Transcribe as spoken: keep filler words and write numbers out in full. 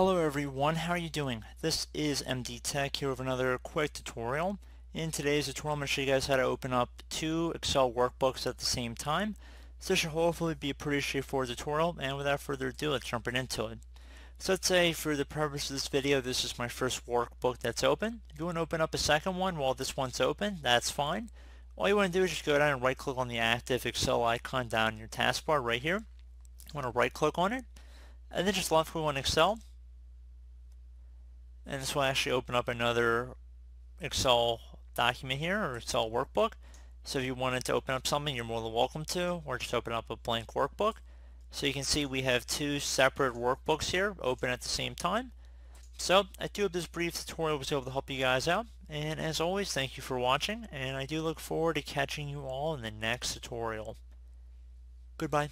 Hello everyone, how are you doing? This is M D Tech here with another quick tutorial. In today's tutorial, I'm going to show you guys how to open up two Excel workbooks at the same time. So this should hopefully be a pretty straightforward tutorial, and without further ado, let's jump right into it. So let's say for the purpose of this video, this is my first workbook that's open. If you want to open up a second one while this one's open, that's fine. All you want to do is just go down and right click on the active Excel icon down in your taskbar right here. You want to right click on it, and then just left click on Excel. And this will actually open up another Excel document here, or Excel workbook. So if you wanted to open up something, you're more than welcome to, or just open up a blank workbook. So you can see we have two separate workbooks here open at the same time. So I do hope this brief tutorial was able to help you guys out. And as always, thank you for watching, and I do look forward to catching you all in the next tutorial. Goodbye.